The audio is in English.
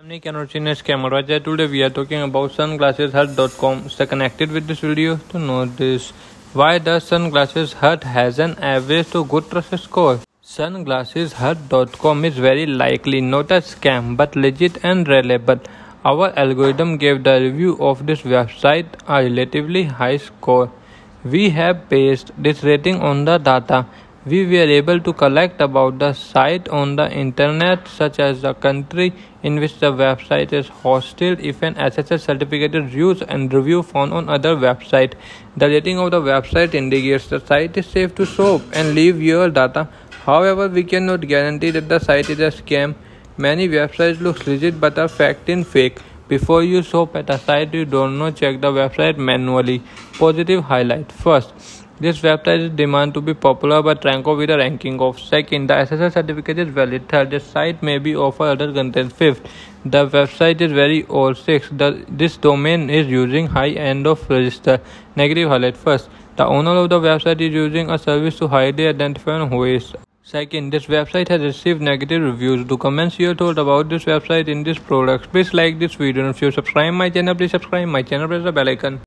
I'm Nick and Rochina's camera. Today we are talking about sunglasseshut.com. Stay connected with this video to know this. Why does Sunglasses Hut has an average to good trust score? Sunglasseshut.com is very likely not a scam but legit and reliable. Our algorithm gave the review of this website a relatively high score. We have based this rating on the data we were able to collect about the site on the internet, such as the country in which the website is hosted, if an SSL certificate is used, and review found on other website. The rating of the website indicates the site is safe to shop and leave your data. However, we cannot guarantee that the site is a scam. Many websites look legit but are fact in fake. Before you shop at a site you don't know, check the website manually. Positive highlight. First, this website is demand to be popular but rank off with a ranking of. Second, the SSL certificate is valid. Third, this site may be offer other content. Fifth, the website is very old. Sixth, this domain is using high end of register. Negative highlight. First, the owner of the website is using a service to hide identifying who is. Second, this website has received negative reviews. To commence your thought about this website in this product, please like this video. If you subscribe my channel, please subscribe my channel, press the bell icon.